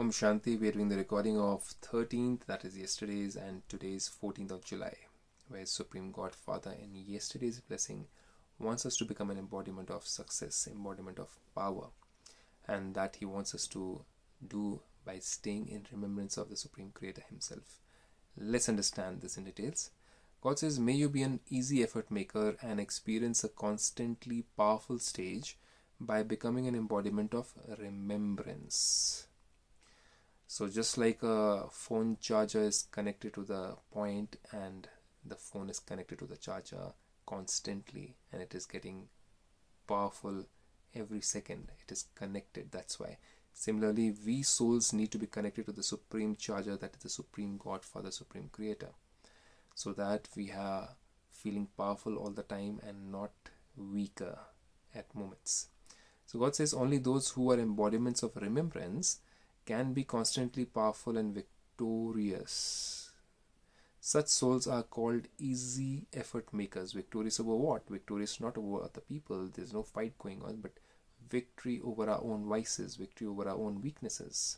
Om Shanti. We are doing the recording of 13th, that is yesterday's, and today's 14th of July, where Supreme Godfather in yesterday's blessing wants us to become an embodiment of success, embodiment of power, and that he wants us to do by staying in remembrance of the Supreme Creator himself. Let's understand this in details. God says, may you be an easy effort maker and experience a constantly powerful stage by becoming an embodiment of remembrance. So just like a phone charger is connected to the point and the phone is connected to the charger constantly, and it is getting powerful every second, it is connected, that's why. Similarly, we souls need to be connected to the Supreme Charger, that is the Supreme Godfather, Supreme Creator, so that we are feeling powerful all the time and not weaker at moments. So God says only those who are embodiments of remembrance can be constantly powerful and victorious. Such souls are called easy effort makers. Victorious over what? Victorious not over other people. There's no fight going on, but victory over our own vices, victory over our own weaknesses.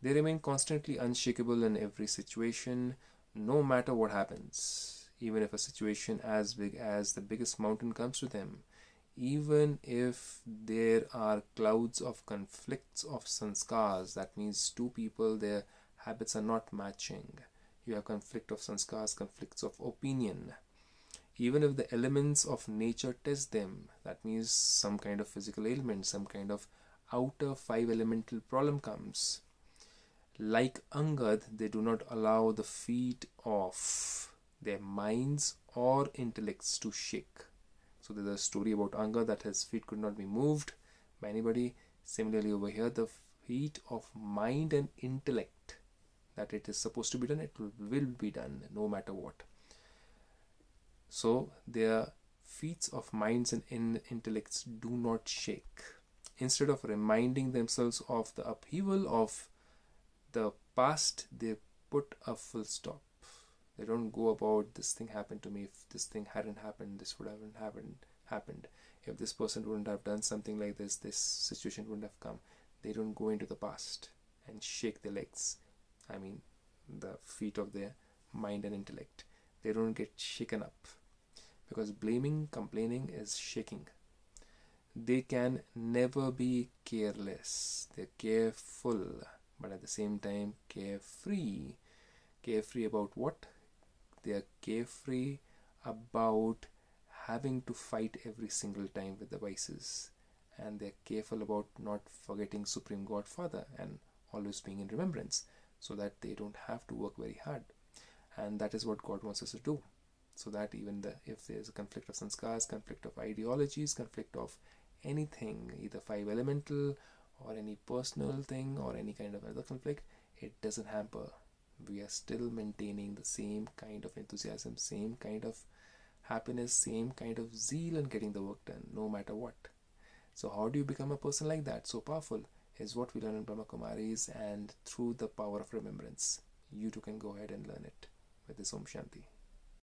They remain constantly unshakable in every situation, no matter what happens. Even if a situation as big as the biggest mountain comes to them, even if there are clouds of conflicts of sanskars, that means two people, their habits are not matching. You have conflict of sanskars, conflicts of opinion. Even if the elements of nature test them, that means some kind of physical ailment, some kind of outer five elemental problem comes. Like Angad, they do not allow the feet of their minds or intellects to shake. So there's a story about Angad that his feet could not be moved by anybody. Similarly over here, the feet of mind and intellect, that it is supposed to be done, it will be done no matter what. So their feet of minds and intellects do not shake. Instead of reminding themselves of the upheaval of the past, they put a full stop. They don't go about, this thing happened to me, if this thing hadn't happened, this would haven't happened. If this person wouldn't have done something like this, this situation wouldn't have come. They don't go into the past and shake their legs. I mean, the feet of their mind and intellect. They don't get shaken up. Because blaming, complaining is shaking. They can never be careless. They're careful, but at the same time carefree. Carefree about what? They are carefree about having to fight every single time with the vices, and they are careful about not forgetting Supreme Godfather and always being in remembrance, so that they don't have to work very hard. And that is what God wants us to do, so that even if there is a conflict of sanskars, conflict of ideologies, conflict of anything, either five elemental or any personal thing or any kind of other conflict, it doesn't hamper. We are still maintaining the same kind of enthusiasm, same kind of happiness, same kind of zeal, and getting the work done no matter what. So how do you become a person like that? So powerful is what we learn in Brahma Kumaris, and through the power of remembrance. You too can go ahead and learn it with this Om Shanti.